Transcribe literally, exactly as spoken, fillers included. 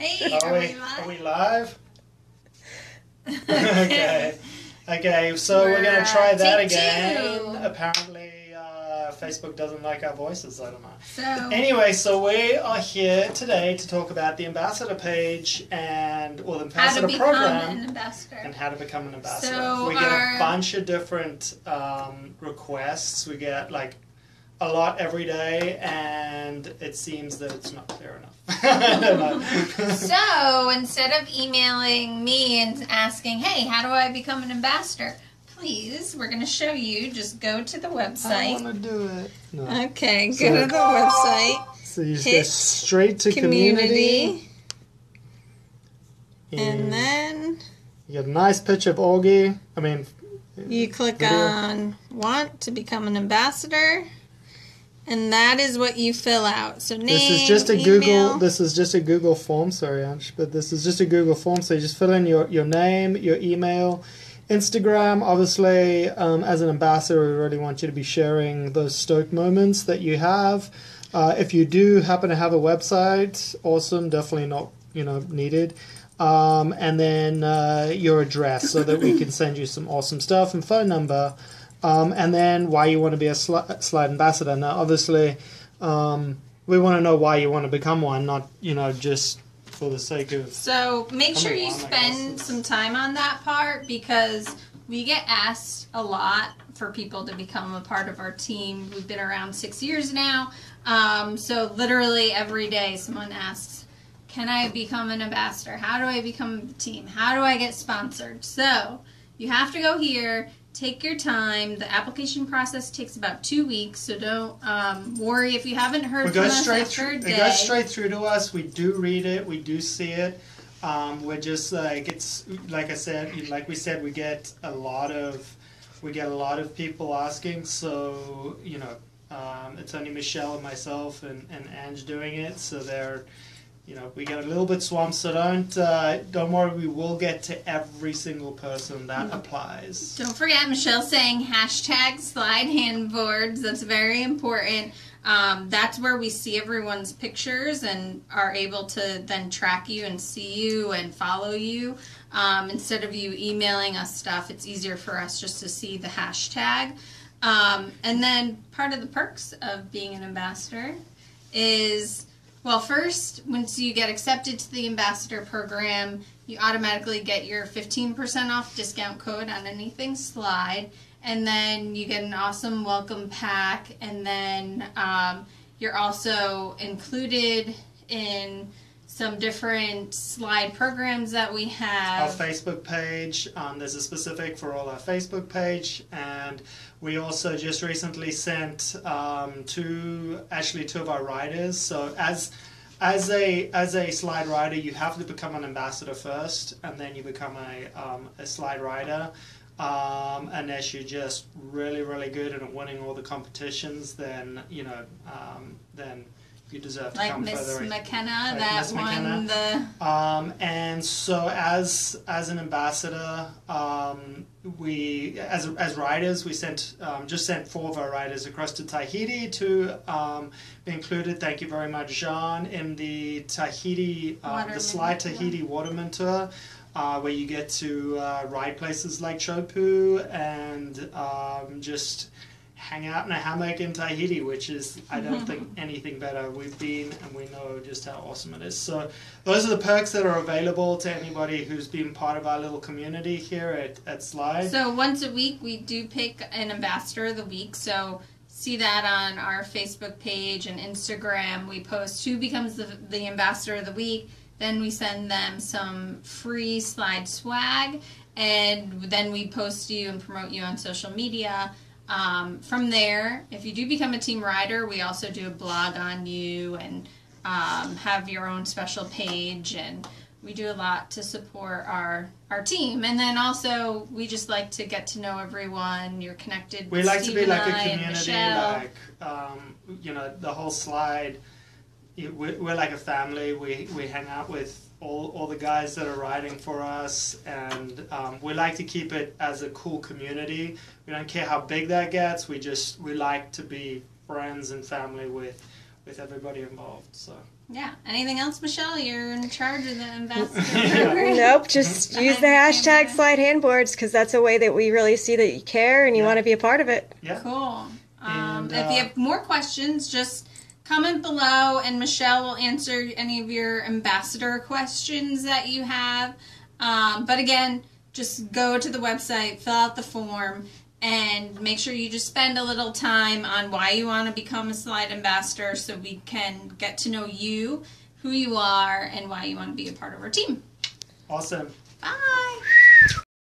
Hey, are, are, we, we are we live? Okay. Okay, so we're, we're going to try that again. Two. Apparently uh, Facebook doesn't like our voices, I don't know. So, anyway, so we are here today to talk about the ambassador page and, or the ambassador program. An ambassador. And how to become an ambassador. So we get our... a bunch of different um, requests. We get like a lot every day, and it seems that it's not clear enough. So instead of emailing me and asking, hey, how do I become an ambassador? Please, we're going to show you. Just go to the website. I want to do it. No. Okay, so, go to the website. So you just hit go straight to community. community. And, and then... you get a nice picture of Augie. I mean... You click video. on want to become an ambassador. And that is what you fill out. So name, this is just a email. Google. This is just a Google form. Sorry, Ansh, but this is just a Google form. So you just fill in your your name, your email, Instagram. Obviously, um, as an ambassador, we really want you to be sharing those stoked moments that you have. Uh, if you do happen to have a website, awesome. Definitely not, you know, needed. Um, and then uh, your address, so that we can send you some awesome stuff, and phone number. Um, and then why you want to be a Slyde ambassador. Now, obviously, um, we want to know why you want to become one, not, you know, just for the sake of... So make sure you spend some time on that part, because we get asked a lot for people to become a part of our team. We've been around six years now. Um, so literally every day someone asks, can I become an ambassador? How do I become a team? How do I get sponsored? So you have to go here. Take your time. The application process takes about two weeks, so don't um, worry if you haven't heard from us after a day. It goes straight through to us. We do read it. We do see it. Um, we're just like it's like I said, like we said, we get a lot of we get a lot of people asking. So you know, um, it's only Michelle and myself and and Ange doing it. So they're. You know, we get a little bit swamped, so don't uh, don't worry. We will get to every single person that applies. Don't forget, Michelle saying hashtag Slyde Handboards. That's very important. Um, that's where we see everyone's pictures and are able to then track you and see you and follow you. Um, instead of you emailing us stuff, it's easier for us just to see the hashtag. Um, and then part of the perks of being an ambassador is. Well, first, once you get accepted to the ambassador program, you automatically get your fifteen percent off discount code on anything Slyde, and then you get an awesome welcome pack, and then um, you're also included in some different Slyde programs that we have. Our Facebook page, um, there's a specific for all our Facebook page, and we also just recently sent um, two, actually two of our riders. So as as a as a Slyde rider, you have to become an ambassador first, and then you become a um, a Slyde rider. Um, unless you're just really really good and winning all the competitions, then you know um, then. You deserve to like come Miss further. McKenna, like Miss McKenna, that won the... Um, and so as as an ambassador, um, we, as, as riders, we sent, um, just sent four of our riders across to Tahiti to um, be included, thank you very much, Jean, in the Tahiti, um, the Slyde Tahiti Waterman Tour, uh, where you get to uh, ride places like Chopu and um, just... hang out in a hammock in Tahiti, which is, I don't think, anything better. We've been and we know just how awesome it is. So those are the perks that are available to anybody who's been part of our little community here at, at Slyde. So once a week, we do pick an ambassador of the week. So see that on our Facebook page and Instagram. We post who becomes the, the ambassador of the week. Then we send them some free Slyde swag. And then we post you and promote you on social media. Um, from there, if you do become a team rider, we also do a blog on you and um, have your own special page, and we do a lot to support our our team. And then also, we just like to get to know everyone. You're connected. We like to be like a community, like um, you know, the whole Slyde. We're like a family. We we hang out with all all the guys that are riding for us, and um, we like to keep it as a cool community. We don't care how big that gets. We just we like to be friends and family with with everybody involved. So Yeah. Anything else, Michelle? You're in charge of the ambassador. Nope. Just use the hashtag Slyde Handboards, because that's a way that we really see that you care and you yeah. want to be a part of it. Yeah. Cool. Um, and, uh, if you have more questions, just comment below, and Michelle will answer any of your ambassador questions that you have. Um, but again, just go to the website, fill out the form, and make sure you just spend a little time on why you want to become a Slyde ambassador, so we can get to know you, who you are, and why you want to be a part of our team. Awesome. Bye.